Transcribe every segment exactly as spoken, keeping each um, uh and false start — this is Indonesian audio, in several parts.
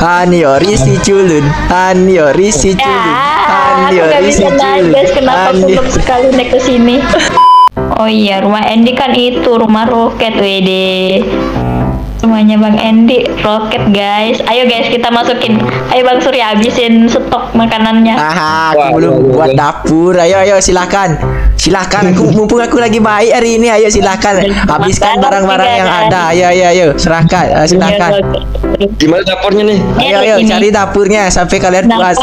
Han Yori si culun, Han Yori si culun, Han Yori si culun. Kenapa sulit sekali naik ke sini? Oh iya, rumah Andy kan itu rumah roket, wede. Semuanya Bang Andy roket, guys. Ayo guys, kita masukin. Ayo Bang Surya habisin stok makanannya. Aha, aku belum buat dapur. Ayo ayo silakan. Silakan, aku mumpung aku lagi baik hari ini. Ayo silakan habiskan barang-barang yang ada. Ayo ayo ayo, serahkan. Uh, silakan. Gimana dapurnya nih? Ayo ayo cari dapurnya sampai kalian puas.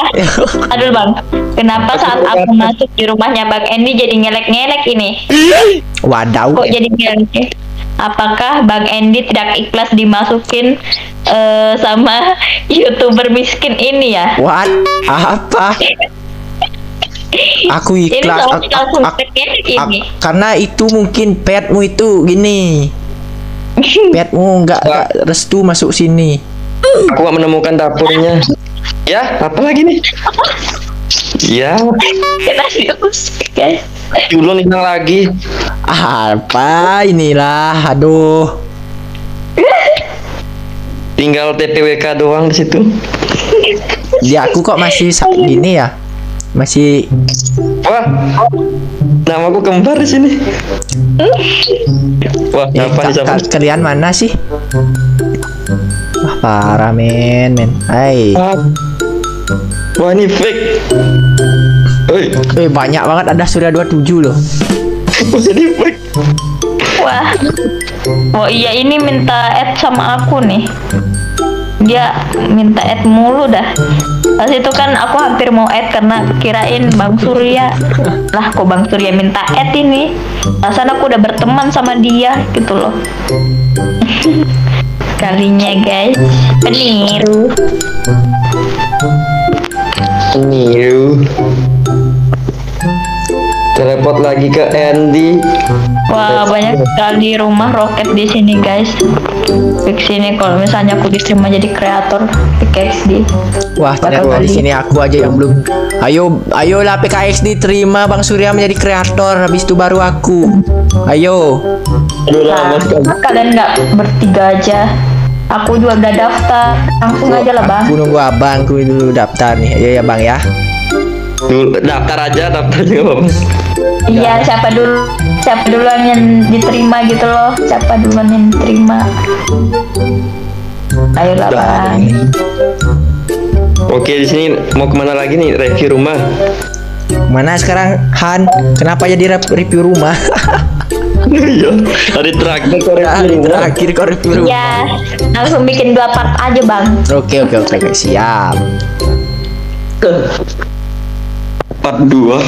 Aduh Bang, kenapa saat aku masuk di rumahnya Bang Andy jadi ngelek-ngelek ini? Wadaw. Kok jadi ngelek? Apakah Bang Andy tidak ikhlas dimasukin uh, sama YouTuber miskin ini ya? What? Apa? Aku ikhlas ini aku, aku, aku, karena itu mungkin petmu itu gini. Petmu nggak restu masuk sini. Aku gak menemukan dapurnya. Ya, apa lagi nih? Ya. Kita diusik, guys. Julung hilang lagi. Apa inilah, aduh. Tinggal T T W K doang di situ. Ya aku kok masih gini ya? Masih. Wah. Namaku kembar di sini. Wah, eh, apa sih? Kalian mana sih? Wah, parah men, men. Hai. Wah ini fake. Oi, eh banyak banget ada Surya dua puluh tujuh loh. Jadi fake. Wah. Oh iya ini minta add sama aku nih. Dia minta add mulu dah. Pas itu kan aku hampir mau add karena kirain Bang Surya. Lah kok Bang Surya minta add ini? Rasanya aku udah berteman sama dia gitu loh. Kalinya guys, peniru. New teleport lagi ke Andy. Wah wow, banyak sekali rumah roket di sini guys. Fix sini kalau misalnya aku diterima jadi kreator P K X D. Wah ternyata di sini aku aja yang belum. Ayo ayolah P K X D terima Bang Surya menjadi kreator. Habis itu baru aku. Ayo. Nah, kalian nggak bertiga aja? Aku juga udah daftar, langsung aja lah Bang. Aku nunggu abangku dulu daftar nih, ayo ya Bang ya. Dulu daftar aja, daftar juga Bang. Iya, siapa dulu, siapa duluan yang diterima gitu loh, siapa duluan yang diterima. Ayo lah Bang. Oke di sini mau kemana lagi nih, review rumah? Mana sekarang Han? Kenapa jadi review rumah? Iya, hari terakhir kok review terakhir kok review ya, langsung bikin dua part aja Bang. Oke oke oke, oke. Siap. Part dua.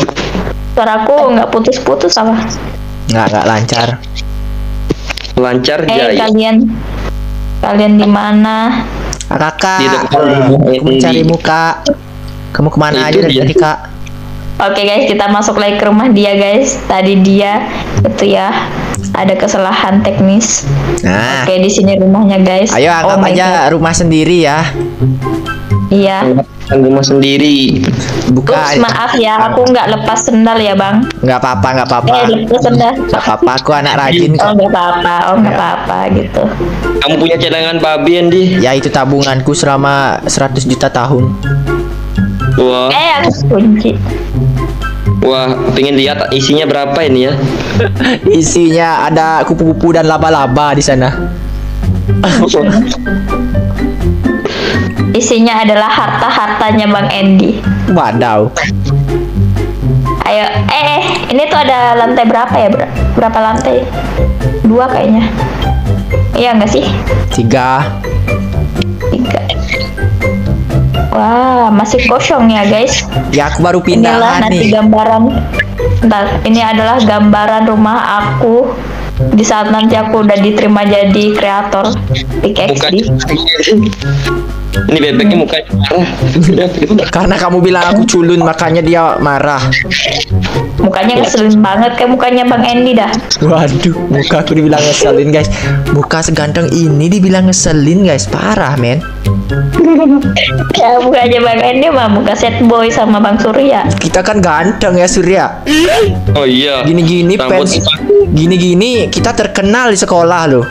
Suaraku nggak putus-putus apa? Nggak nggak lancar. Lancar jaya. Eh kalian, kalian di mana? Kakak. Di depan kamu cari muka. Kamu kemana aja dari tadi Kak? Oke guys, kita masuk lagi ke rumah dia guys. Tadi dia itu ya ada kesalahan teknis. Nah. Oke di sini rumahnya guys. Ayo anggap oh aja rumah sendiri ya. Iya. Rumah sendiri. Bukan. Ups, maaf ya, aku nggak lepas sendal ya Bang. Nggak apa-apa, nggak apa-apa. Eh, lepas sendal. Nggak apa-apa, aku anak rajin. Oh nggak apa-apa, oh nggak apa-apa gitu. Kamu punya cadangan babi Andy? Ya itu tabunganku selama seratus juta tahun. Wah. Eh aku kunci. Wah, pengen lihat isinya berapa ini ya? Isinya ada kupu-kupu dan laba-laba di sana. Isinya adalah harta-hartanya Bang Andy. Wadaw. Ayo, eh, eh, ini tuh ada lantai berapa ya? Berapa lantai? Dua kayaknya. Iya nggak sih? Tiga. Tiga. Wah, masih kosong ya guys. Ya aku baru pindah. Inilah nanti gambaran. Bentar, ini adalah gambaran rumah aku di saat nanti aku udah diterima jadi kreator P K X D. Ini bebeknya mukanya marah. Karena kamu bilang aku culun makanya dia marah. Mukanya ngeselin banget kayak mukanya Bang Andy dah. Waduh, muka aku dibilang ngeselin guys. Muka seganteng ini dibilang ngeselin guys, parah men. Ya mukanya Bang Andy mah muka sad boy sama Bang Surya. Kita kan ganteng ya Surya. Oh iya. Gini-gini pens. Gini-gini kita terkenal di sekolah loh.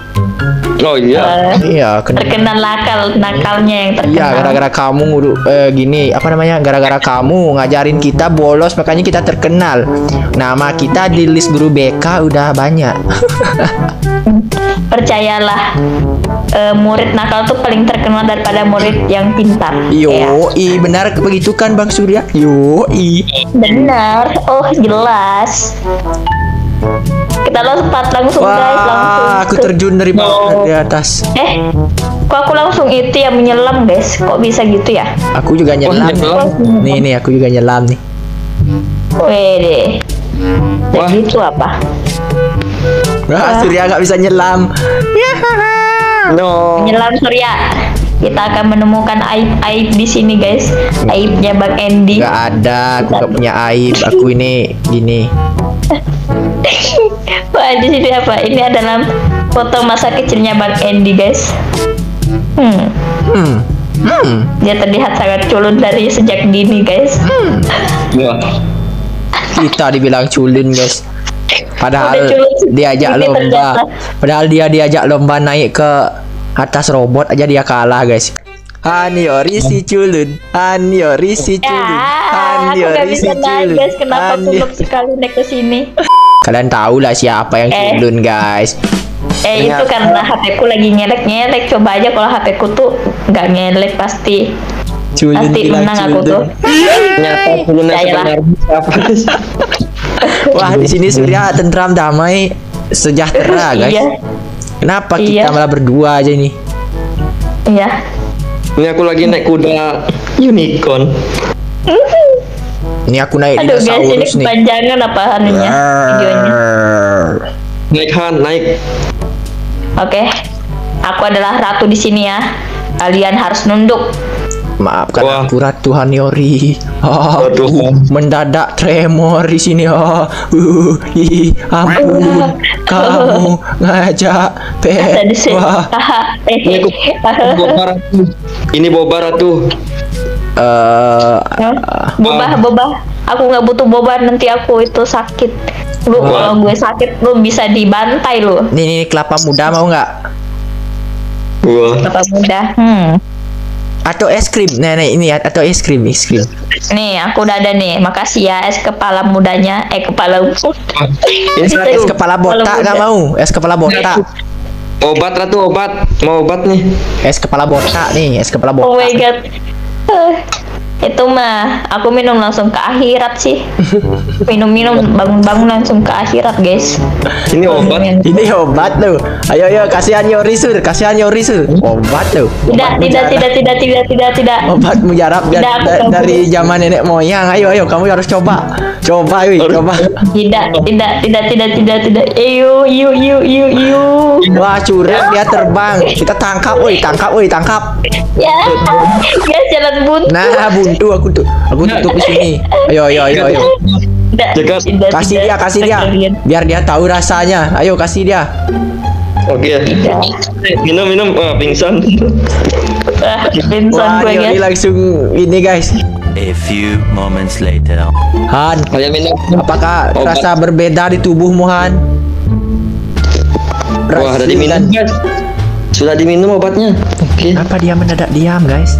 Oh iya. Uh, iya, terkenal nakal, nakalnya yang terkenal. Iya, gara-gara kamu ngudu, eh, gini, apa namanya? Gara-gara kamu ngajarin kita bolos, makanya kita terkenal. Nama kita di list guru B K udah banyak. Percayalah, uh, murid nakal tuh paling terkenal daripada murid yang pintar. Yo, i, benar begitu kan Bang Surya? Yo, i. Benar. Oh, jelas. Kita lompat langsung. Wah, guys, langsung aku terjun dari bawah ke atas. Eh, kok aku langsung itu ya, menyelam guys? Kok bisa gitu ya? Aku juga nyelam. Oh, nih nih aku juga nyelam nih. Wede. Wah, itu apa? Wah, Surya nggak bisa nyelam. No. Nyelam Surya. Kita akan menemukan aib-aib di sini guys. Aibnya Bang Andy. Nggak ada, aku nggak punya aib. Aku ini gini. Wah, di sini apa? Ini adalah foto masa kecilnya Bang Andy, guys. Hmm. Hmm. Hmm. Dia terlihat sangat culun dari sejak dini, guys. Hmm. Ya. Kita dibilang culun, guys. Padahal diajak lomba. Padahal dia diajak lomba naik ke atas robot aja dia kalah, guys. Han Yori si culun, Han Yori si culun, Han Yori si culun. Guys, kenapa culun sekali naik ke sini? Kalian tahu lah siapa yang eh. culun guys. Eh Lihat. Itu karena H P ku lagi nyelek-nyelek. Coba aja kalau H P ku tuh nggak nyelek pasti. Culun pasti menang culun. Aku tuh. Nyata culun siapa? Wah, di sini Surya tentram, damai, sejahtera guys. Iya. Kenapa iya. kita malah berdua aja ini? Iya. Ini aku lagi naik kuda unicorn. Ini aku naik Aduh guys, ini kepanjangan apa anunya videonya. Naik Han, naik. Oke. Okay. Aku adalah ratu di sini ya. Kalian harus nunduk. Maafkan Wah. aku Ratu Han Yori. Oh, aduh. Mendadak tremor di sini. Oh. Uh, hi, ampun. Kamu ngajak teh. Wah. Ini boba ratu. Ini boba ratu. Uh, boba, uh, boba. Aku nggak butuh boba, nanti aku itu sakit. Lu kalau gue sakit, lu bisa dibantai lu. Nih, nih kelapa muda mau nggak? Uh. Kelapa muda. Hmm. Atau es krim, nih, nih ini atau es krim, es krim. Nih, aku udah ada nih. Makasih ya es kepala mudanya, eh kepala muda. es, es kepala botak nggak mau? Es kepala botak. Obat Ratu, obat. Mau obat nih? Es kepala botak nih, es kepala botak. Oh my god. Itu mah aku minum langsung ke akhirat sih. Minum-minum, bangun-bangun langsung ke akhirat guys. Ini obat, ini obat tuh. Ayo ayo, kasihan Yorisul, kasihan Yorisul. Obat tuh. Tidak, tidak, tidak, tidak, tidak, tidak, tidak. Obat mujarab dari zaman nenek moyang. Ayo ayo, kamu harus coba. Coba wih, coba. Tidak, tidak, tidak, tidak, tidak, tidak. Ayo, yuk, yuk, yuk, yuk. Wah, curang dia terbang. Kita tangkap, woi, tangkap, woi, tangkap. Ya, guys, jalan buntu. Nah, buntu aku tuh, aku tutup di sini. Ayo, ayo, ayo, ayo. Kasih dia, kasih dia. Biar dia tahu rasanya. Ayo, kasih dia. Oke. Minum, minum. Wah, pingsan. Pingsan gue ya. Langsung ini, guys. A few moments later. Han, apakah rasa berbeda di tubuhmu, Han? Wah, ada diminum. Sudah diminum obatnya. Oke. Okay. Apa dia mendadak diam, guys?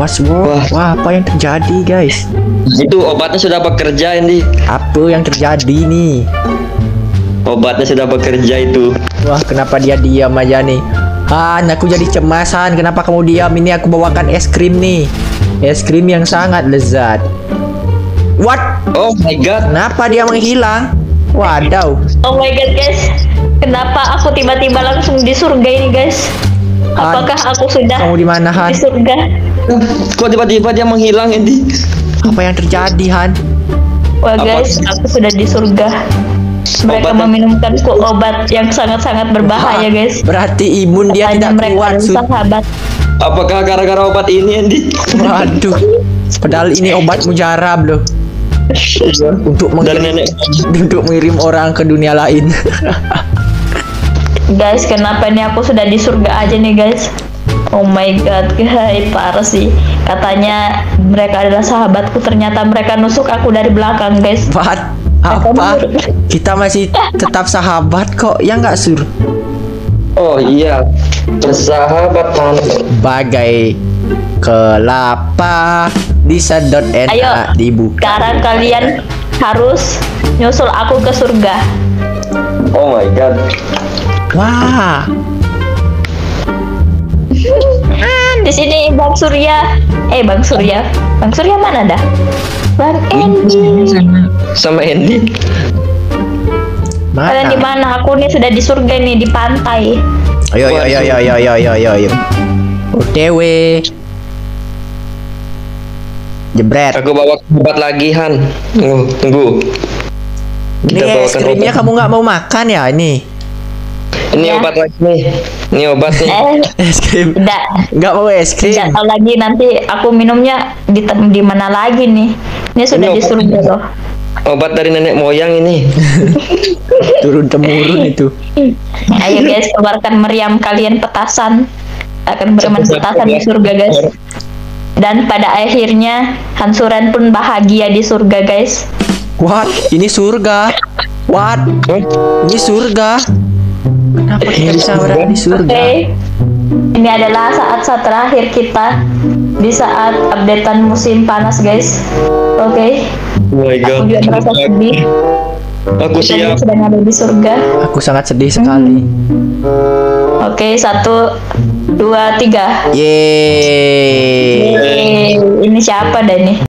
What's wrong? Wah, apa yang terjadi, guys? Itu obatnya sudah bekerja, Andy. Apa yang terjadi nih? Obatnya sudah bekerja itu. Wah, kenapa dia diam aja nih? Han, aku jadi cemas, Han. Kenapa kamu diam? Ini aku bawakan es krim nih. Es krim yang sangat lezat. What? Oh my god. Kenapa dia menghilang? Waduh. Oh my god, guys. Kenapa aku tiba-tiba langsung di surga ini, guys? Apakah Han, aku sudah kamu di mana, Han? Di surga? Kok tiba-tiba dia menghilang, Andy? Apa yang terjadi, Han? Wah, guys, apa? Aku sudah di surga. Mereka obat meminumkanku obat yang sangat-sangat berbahaya, guys. Berarti imun dia Apanya tidak kuat, sahabat. Apakah gara-gara obat ini, Andy? Waduh. Padahal ini obat mujarab loh. Untuk mengirim, untuk mengirim orang ke dunia lain. Guys, kenapa nih aku sudah di surga aja nih guys? Oh my god, guys, parah sih. Katanya mereka adalah sahabatku, ternyata mereka nusuk aku dari belakang guys. What? Apa? Kita masih tetap sahabat kok, ya nggak Sur? Oh iya, bersahabat bagai kelapa disedot enak. Ayo, dibuka. Sekarang kalian harus nyusul aku ke surga. Oh my god. Wah. Hmm, di sini Bang Surya. Eh Bang Surya. Bang Surya mana dah? Bang Andy. Sama Andy. Mana? Kalian di mana? Aku nih sudah di surga nih, di pantai. Ayo ayo ayo ayo ayo ayo ayo ayo. O T W. Jebret. Aku bawa obat lagi, Han. Tunggu, tunggu. Ini es krimnya kamu nggak mau makan ya ini? Ini ya. Obat lagi nih. Ini obat nih. Eh, es krim. Enggak. Enggak mau es krim. Enggak tahu lagi nanti aku minumnya di di mana lagi nih. Ini sudah ini disuruh obat, loh. Obat dari nenek moyang ini. Turun temurun itu. Ayo guys, keluarkan meriam kalian petasan. Akan bermain petasan di surga guys. Dan pada akhirnya Hansuran pun bahagia di surga guys. What? Ini surga. What? Ini surga. Kenapa kita bisa orang di surga? Okay. Ini adalah saat-saat terakhir kita di saat updatean musim panas, guys. Oke. Okay. Oh my god. Aku juga merasa sedih. Aku kita siap. Sedang ada di surga. Aku sangat sedih sekali. Hmm. Oke, okay, satu, dua, tiga. Yeay. Yeay. Ini siapa dah nih?